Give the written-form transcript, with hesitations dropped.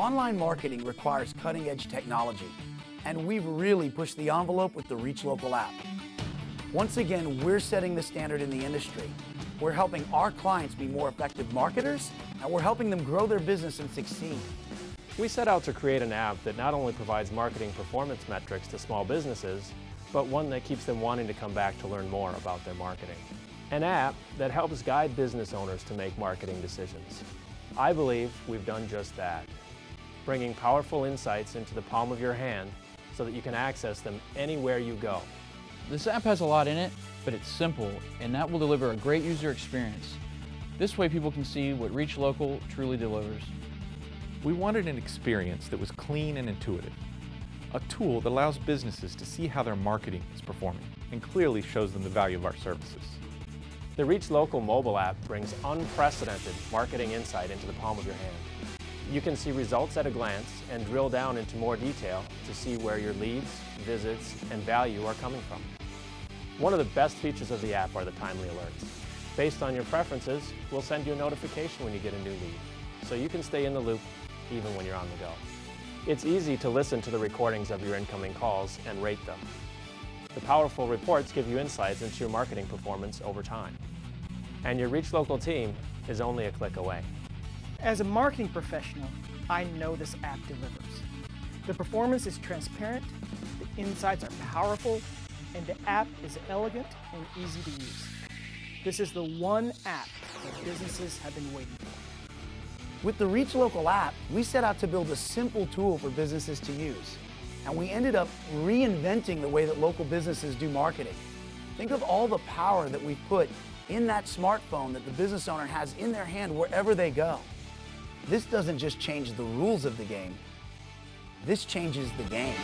Online marketing requires cutting-edge technology, and we've really pushed the envelope with the ReachLocal app. Once again, we're setting the standard in the industry. We're helping our clients be more effective marketers, and we're helping them grow their business and succeed. We set out to create an app that not only provides marketing performance metrics to small businesses, but one that keeps them wanting to come back to learn more about their marketing. An app that helps guide business owners to make marketing decisions. I believe we've done just that, bringing powerful insights into the palm of your hand so that you can access them anywhere you go. This app has a lot in it, but it's simple, and that will deliver a great user experience. This way people can see what ReachLocal truly delivers. We wanted an experience that was clean and intuitive, a tool that allows businesses to see how their marketing is performing and clearly shows them the value of our services. The ReachLocal mobile app brings unprecedented marketing insight into the palm of your hand. You can see results at a glance and drill down into more detail to see where your leads, visits, and value are coming from. One of the best features of the app are the timely alerts. Based on your preferences, we'll send you a notification when you get a new lead, so you can stay in the loop even when you're on the go. It's easy to listen to the recordings of your incoming calls and rate them. The powerful reports give you insights into your marketing performance over time. And your ReachLocal team is only a click away. As a marketing professional, I know this app delivers. The performance is transparent, the insights are powerful, and the app is elegant and easy to use. This is the one app that businesses have been waiting for. With the ReachLocal app, we set out to build a simple tool for businesses to use. And we ended up reinventing the way that local businesses do marketing. Think of all the power that we put in that smartphone that the business owner has in their hand wherever they go. This doesn't just change the rules of the game, this changes the game.